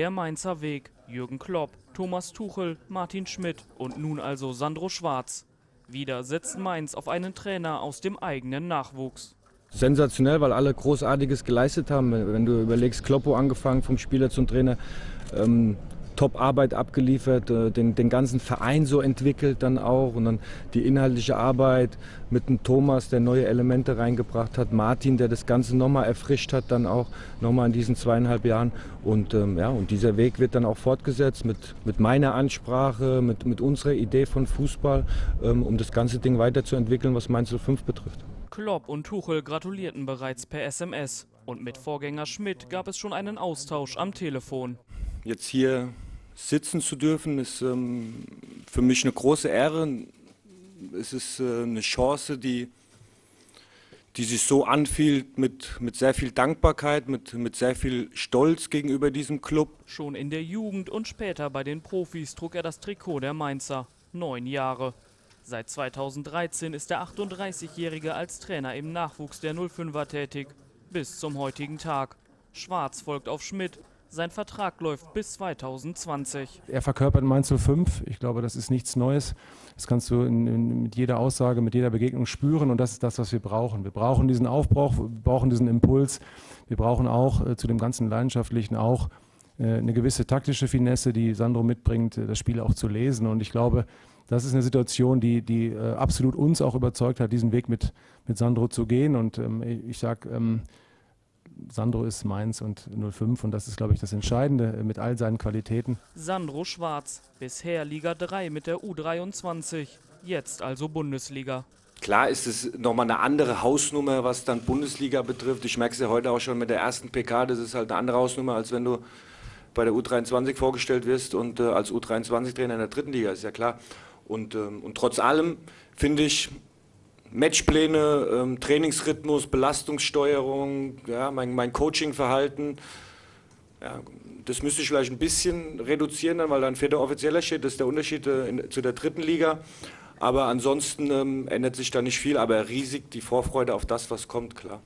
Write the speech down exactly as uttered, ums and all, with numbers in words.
Der Mainzer Weg, Jürgen Klopp, Thomas Tuchel, Martin Schmidt und nun also Sandro Schwarz. Wieder setzt Mainz auf einen Trainer aus dem eigenen Nachwuchs. Sensationell, weil alle Großartiges geleistet haben. Wenn du überlegst, Kloppo angefangen vom Spieler zum Trainer, ähm, Top-Arbeit abgeliefert, äh, den, den ganzen Verein so entwickelt dann auch. Und dann die inhaltliche Arbeit mit dem Thomas, der neue Elemente reingebracht hat. Martin, der das Ganze nochmal erfrischt hat, dann auch nochmal in diesen zweieinhalb Jahren. Und, ähm, ja, und dieser Weg wird dann auch fortgesetzt mit, mit meiner Ansprache, mit, mit unserer Idee von Fußball, ähm, um das ganze Ding weiterzuentwickeln, was Mainz null fünf betrifft. Klopp und Tuchel gratulierten bereits per S M S und mit Vorgänger Schmidt gab es schon einen Austausch am Telefon. Jetzt hier sitzen zu dürfen, ist ähm, für mich eine große Ehre. Es ist äh, eine Chance, die, die sich so anfühlt mit, mit sehr viel Dankbarkeit, mit, mit sehr viel Stolz gegenüber diesem Club. Schon in der Jugend und später bei den Profis trug er das Trikot der Mainzer. Neun Jahre. Seit zweitausenddreizehn ist der achtunddreißigjährige als Trainer im Nachwuchs der null fünfer tätig, bis zum heutigen Tag. Schwarz folgt auf Schmidt. Sein Vertrag läuft bis zweitausendzwanzig. Er verkörpert Mainz null fünf. Ich glaube, das ist nichts Neues. Das kannst du in, in, mit jeder Aussage, mit jeder Begegnung spüren. Und das ist das, was wir brauchen. Wir brauchen diesen Aufbruch, wir brauchen diesen Impuls. Wir brauchen auch äh, zu dem ganzen Leidenschaftlichen auch äh, eine gewisse taktische Finesse, die Sandro mitbringt, das Spiel auch zu lesen. Und ich glaube, das ist eine Situation, die, die äh, absolut uns auch überzeugt hat, diesen Weg mit, mit Sandro zu gehen. Und ähm, ich sage, ähm, Sandro ist Mainz und null fünf und das ist, glaube ich, das Entscheidende mit all seinen Qualitäten. Sandro Schwarz, bisher Liga drei mit der U dreiundzwanzig, jetzt also Bundesliga. Klar ist es nochmal eine andere Hausnummer, was dann Bundesliga betrifft. Ich merke es ja heute auch schon mit der ersten P K, das ist halt eine andere Hausnummer, als wenn du bei der U dreiundzwanzig vorgestellt wirst und äh, als U dreiundzwanzig-Trainer in der dritten Liga, ist ja klar. Und, ähm, und trotz allem finde ich Matchpläne, ähm, Trainingsrhythmus, Belastungssteuerung, ja, mein, mein Coachingverhalten, ja, das müsste ich vielleicht ein bisschen reduzieren, dann, weil dann vierter Offizieller steht, das ist der Unterschied äh, in, zu der dritten Liga. Aber ansonsten ähm, ändert sich da nicht viel, aber riesig die Vorfreude auf das, was kommt, klar.